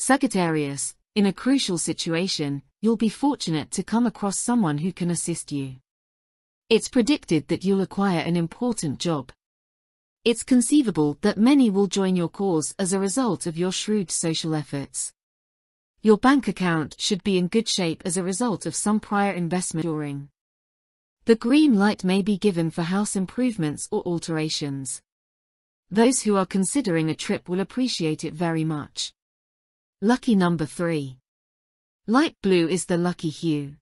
Sagittarius, in a crucial situation, you'll be fortunate to come across someone who can assist you. It's predicted that you'll acquire an important job. It's conceivable that many will join your cause as a result of your shrewd social efforts. Your bank account should be in good shape as a result of some prior investment during. The green light may be given for house improvements or alterations. Those who are considering a trip will appreciate it very much. Lucky number 3. Light blue is the lucky hue.